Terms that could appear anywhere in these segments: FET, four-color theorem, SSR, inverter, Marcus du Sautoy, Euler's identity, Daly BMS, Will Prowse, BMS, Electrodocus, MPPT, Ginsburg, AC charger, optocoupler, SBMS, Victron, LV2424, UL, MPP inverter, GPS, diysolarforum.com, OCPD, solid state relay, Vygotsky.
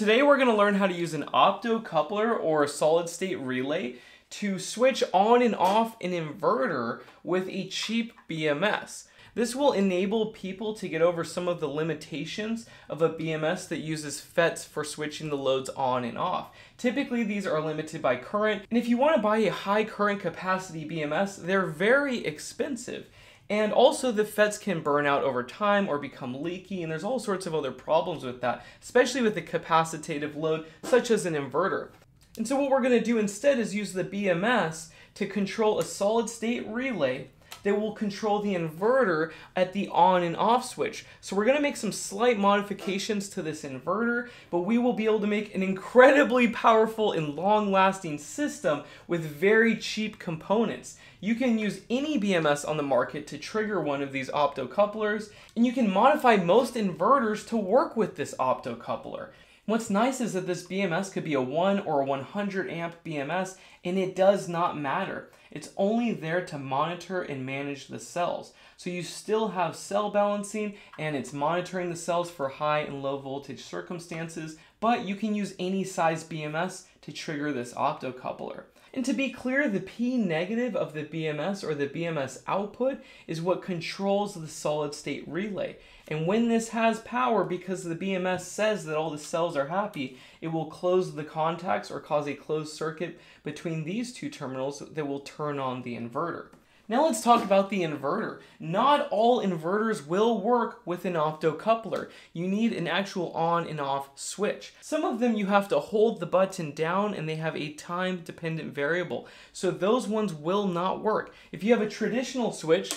today we're going to learn how to use an optocoupler or a solid state relay to switch on and off an inverter with a cheap BMS. This will enable people to get over some of the limitations of a BMS that uses FETs for switching the loads on and off. Typically, these are limited by current, and if you want to buy a high current capacity BMS, they're very expensive. And also the FETs can burn out over time or become leaky, and there's all sorts of other problems with that, especially with a capacitative load such as an inverter. And so what we're going to do instead is use the BMS to control a solid state relay that will control the inverter at the on and off switch. So we're going to make some slight modifications to this inverter, but we will be able to make an incredibly powerful and long-lasting system with very cheap components. You can use any BMS on the market to trigger one of these optocouplers, and you can modify most inverters to work with this optocoupler. What's nice is that this BMS could be a 1 or a 100 amp BMS, and it does not matter. It's only there to monitor and manage the cells. So you still have cell balancing, and it's monitoring the cells for high and low voltage circumstances, but you can use any size BMS to trigger this optocoupler. And to be clear, the P negative of the BMS or the BMS output is what controls the solid state relay. And when this has power, because the BMS says that all the cells are happy, it will close the contacts or cause a closed circuit between these two terminals that will turn on the inverter. Now let's talk about the inverter. Not all inverters will work with an optocoupler. You need an actual on and off switch. Some of them you have to hold the button down and they have a time dependent variable. So those ones will not work. If you have a traditional switch,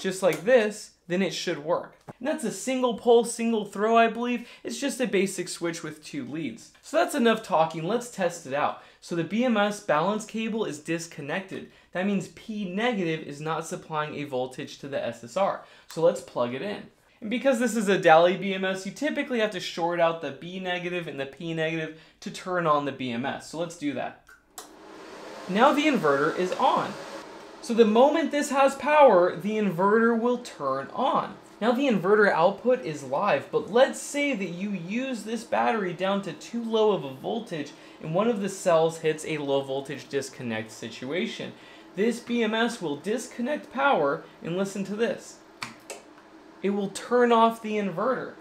just like this, then it should work. And that's a single pole, single throw, I believe. It's just a basic switch with two leads. So that's enough talking, let's test it out. So the BMS balance cable is disconnected. That means P negative is not supplying a voltage to the SSR. So let's plug it in. And because this is a Daly BMS, you typically have to short out the B negative and the P negative to turn on the BMS. So let's do that. Now the inverter is on. So the moment this has power, the inverter will turn on. Now the inverter output is live, but let's say that you use this battery down to too low of a voltage and one of the cells hits a low voltage disconnect situation. This BMS will disconnect power, and listen to this. It will turn off the inverter.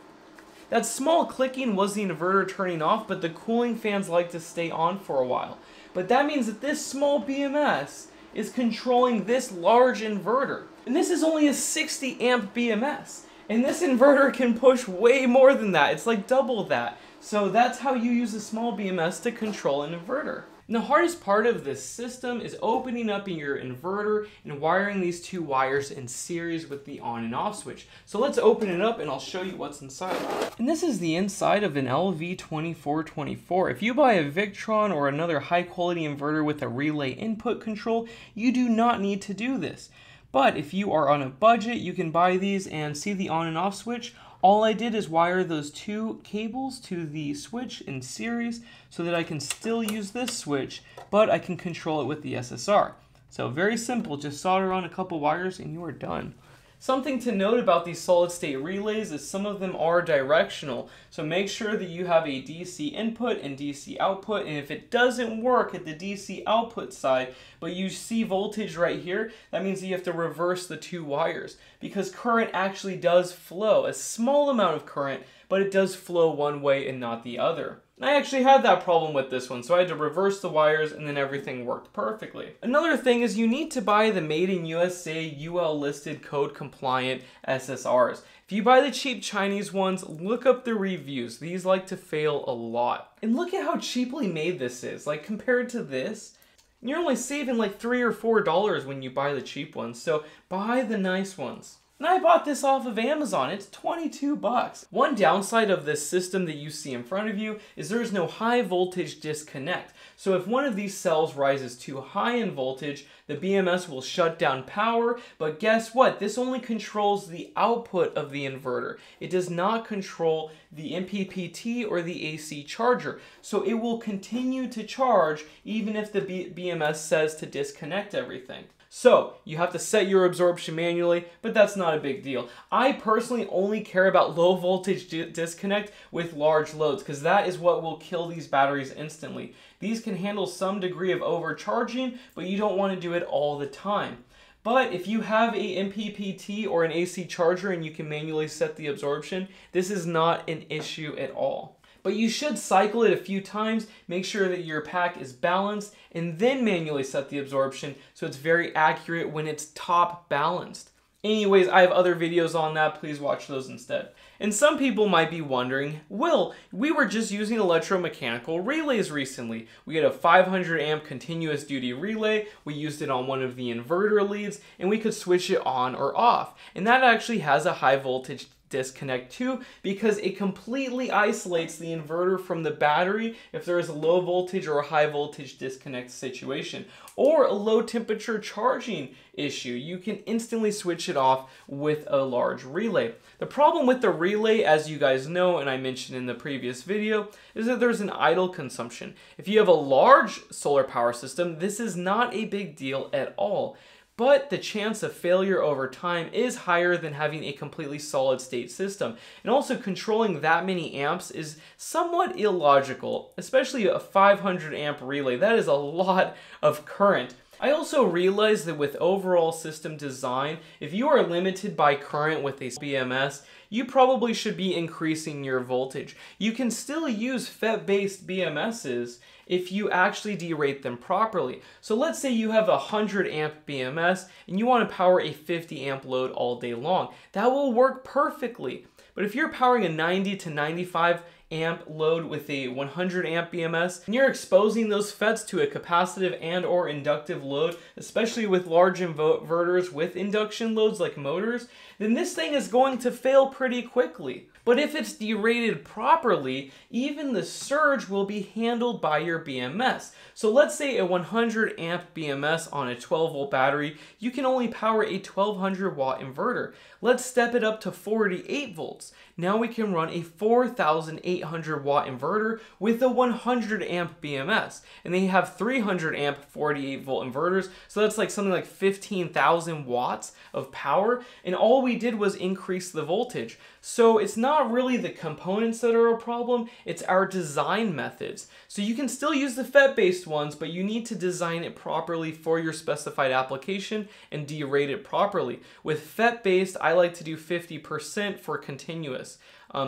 That small clicking was the inverter turning off, but the cooling fans like to stay on for a while. But that means that this small BMS is controlling this large inverter. And this is only a 60 amp BMS. And this inverter can push way more than that. It's like double that. So that's how you use a small BMS to control an inverter. And the hardest part of this system is opening up your inverter and wiring these two wires in series with the on and off switch. So let's open it up and I'll show you what's inside. And this is the inside of an LV2424. If you buy a Victron or another high quality inverter with a relay input control, you do not need to do this. But if you are on a budget, you can buy these and see the on and off switch. All I did is wire those two cables to the switch in series so that I can still use this switch, but I can control it with the SSR. So very simple, just solder on a couple wires and you are done. Something to note about these solid state relays is some of them are directional. So make sure that you have a DC input and DC output, and if it doesn't work at the DC output side, but you see voltage right here, that means that you have to reverse the two wires because current actually does flow, a small amount of current, but it does flow one way and not the other. And I actually had that problem with this one, so I had to reverse the wires and then everything worked perfectly. Another thing is you need to buy the made in USA UL listed code compliant SSRs. If you buy the cheap Chinese ones, look up the reviews. These like to fail a lot. And look at how cheaply made this is. Like compared to this, you're only saving like $3 or $4 when you buy the cheap ones. So buy the nice ones. And I bought this off of Amazon, it's 22 bucks. One downside of this system that you see in front of you is there is no high voltage disconnect. So if one of these cells rises too high in voltage, the BMS will shut down power, but guess what? This only controls the output of the inverter. It does not control the MPPT or the AC charger. So it will continue to charge even if the BMS says to disconnect everything. So you have to set your absorption manually, but that's not a big deal. I personally only care about low voltage disconnect with large loads, because that is what will kill these batteries instantly. These can handle some degree of overcharging, but you don't want to do it all the time. But if you have a MPPT or an AC charger and you can manually set the absorption, this is not an issue at all. But you should cycle it a few times, make sure that your pack is balanced, and then manually set the absorption so it's very accurate when it's top balanced. Anyways, I have other videos on that, please watch those instead. And some people might be wondering, Will, we were just using electromechanical relays recently. We had a 500 amp continuous duty relay, we used it on one of the inverter leads, and we could switch it on or off. And that actually has a high voltage disconnect too, because it completely isolates the inverter from the battery if there is a low voltage or a high voltage disconnect situation, or a low temperature charging issue. You can instantly switch it off with a large relay. The problem with the relay, as you guys know, and I mentioned in the previous video, is that there's an idle consumption. If you have a large solar power system, this is not a big deal at all. But the chance of failure over time is higher than having a completely solid state system. And also controlling that many amps is somewhat illogical, especially a 500 amp relay. That is a lot of current. I also realized that with overall system design, if you are limited by current with a BMS, you probably should be increasing your voltage. You can still use FET-based BMSs if you actually derate them properly. So let's say you have a 100 amp BMS and you want to power a 50 amp load all day long. That will work perfectly. But if you're powering a 90 to 95 amp load with a 100 amp BMS, and you're exposing those FETs to a capacitive and or inductive load, especially with large inverters with induction loads like motors, then this thing is going to fail pretty quickly. But if it's derated properly, even the surge will be handled by your BMS. So let's say a 100 amp BMS on a 12 volt battery, you can only power a 1200 watt inverter. Let's step it up to 48 volts. Now we can run a 4800 watt inverter with a 100 amp BMS. And they have 300 amp 48 volt inverters. So that's like something like 15,000 watts of power. And all we did was increase the voltage. So it's not really the components that are a problem, it's our design methods. So you can still use the FET-based ones, but you need to design it properly for your specified application and derate it properly. With FET-based, I like to do 50% for continuous.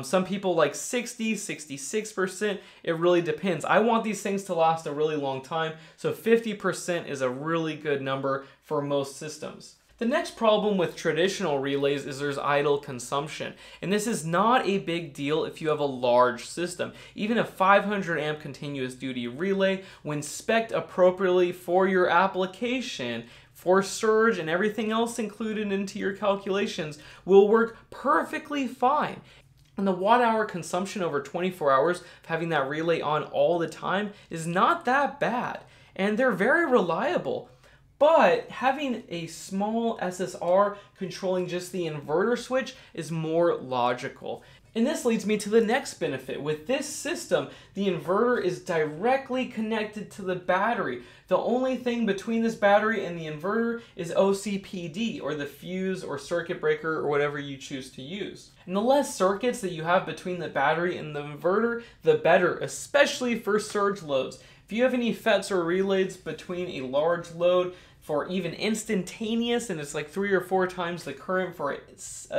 Some people like 60, 66%, it really depends. I want these things to last a really long time, so 50% is a really good number for most systems. The next problem with traditional relays is there's idle consumption, and this is not a big deal if you have a large system. Even a 500 amp continuous duty relay, when spec'd appropriately for your application, for surge and everything else included into your calculations, will work perfectly fine. And the watt-hour consumption over 24 hours of having that relay on all the time is not that bad, and they're very reliable. But having a small SSR controlling just the inverter switch is more logical. And this leads me to the next benefit. With this system, the inverter is directly connected to the battery. The only thing between this battery and the inverter is OCPD, or the fuse or circuit breaker or whatever you choose to use. And the less circuits that you have between the battery and the inverter, the better, especially for surge loads. If you have any FETs or relays between a large load for even instantaneous, and it's like 3 or 4 times the current for a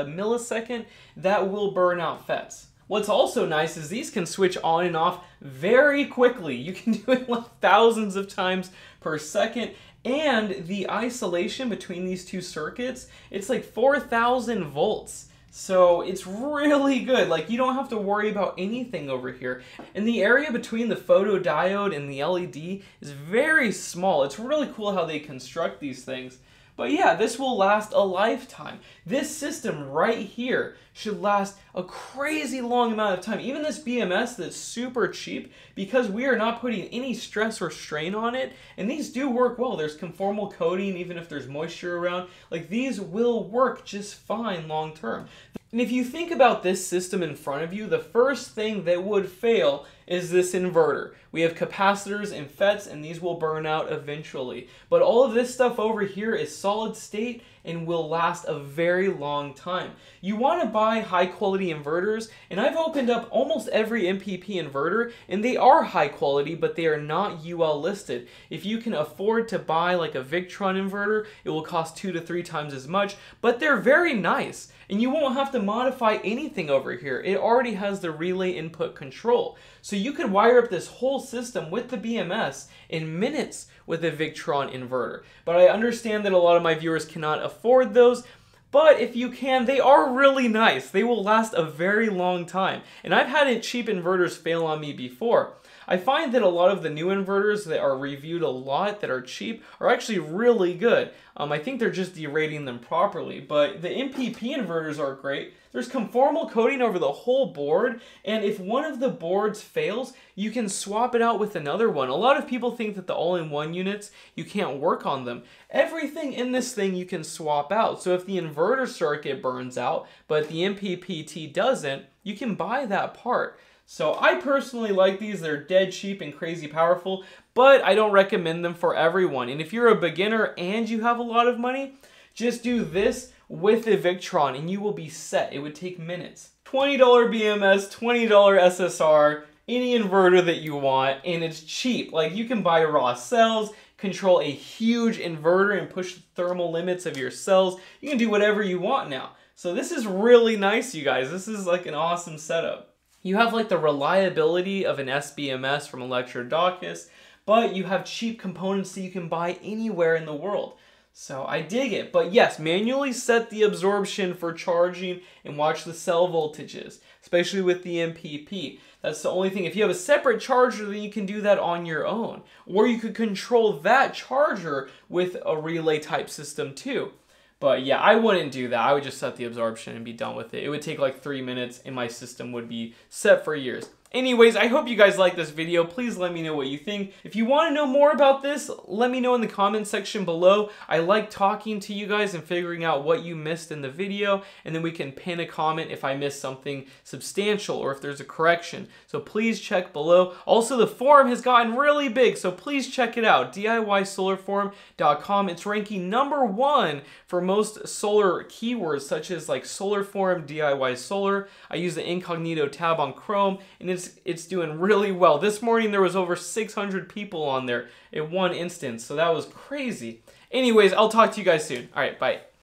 millisecond, that will burn out FETs. What's also nice is these can switch on and off very quickly. You can do it like thousands of times per second. And the isolation between these two circuits, it's like 4,000 volts. So it's really good, like you don't have to worry about anything over here. And the area between the photodiode and the LED is very small. It's really cool how they construct these things. But yeah, this will last a lifetime. This system right here should last a crazy long amount of time. Even this BMS that's super cheap, because we are not putting any stress or strain on it, and these do work well. There's conformal coating, even if there's moisture around, like these will work just fine long term. And if you think about this system in front of you, the first thing that would fail is this inverter. We have capacitors and FETs, and these will burn out eventually. But all of this stuff over here is solid state and will last a very long time. You want to buy high quality inverters, and I've opened up almost every MPP inverter, and they are high quality, but they are not UL listed. If you can afford to buy like a Victron inverter, it will cost 2 to 3 times as much, but they're very nice, and you won't have to modify anything over here. It already has the relay input control. So you could wire up this whole system with the BMS in minutes with a Victron inverter. But I understand that a lot of my viewers cannot afford those, but if you can, they are really nice. They will last a very long time. And I've had cheap inverters fail on me before. I find that a lot of the new inverters that are reviewed a lot, that are cheap, are actually really good. I think they're just derating them properly, but the MPP inverters are great. There's conformal coating over the whole board, and if one of the boards fails, you can swap it out with another one. A lot of people think that the all-in-one units, you can't work on them. Everything in this thing you can swap out, so if the inverter circuit burns out, but the MPPT doesn't, you can buy that part. So I personally like these. They're dead cheap and crazy powerful, but I don't recommend them for everyone. And if you're a beginner and you have a lot of money, just do this with the Victron and you will be set. It would take minutes. $20 BMS, $20 SSR, any inverter that you want, and it's cheap. Like, you can buy raw cells, control a huge inverter and push the thermal limits of your cells. You can do whatever you want now. So this is really nice, you guys. This is like an awesome setup. You have like the reliability of an SBMS from Electrodocus, but you have cheap components that you can buy anywhere in the world. So I dig it. But yes, manually set the absorption for charging and watch the cell voltages, especially with the MPP. That's the only thing. If you have a separate charger, then you can do that on your own. Or you could control that charger with a relay type system too. But yeah, I wouldn't do that. I would just set the absorption and be done with it. It would take like 3 minutes and my system would be set for years. Anyways, I hope you guys like this video. Please let me know what you think. If you want to know more about this, let me know in the comment section below. I like talking to you guys and figuring out what you missed in the video, and then we can pin a comment if I missed something substantial or if there's a correction. So please check below. Also, the forum has gotten really big, so please check it out, diysolarforum.com. It's ranking #1 for most solar keywords, such as like solar forum, DIY solar. I use the incognito tab on Chrome, and it's doing really well. This morning there was over 600 people on there in one instance, so that was crazy. Anyways, I'll talk to you guys soon. All right, bye.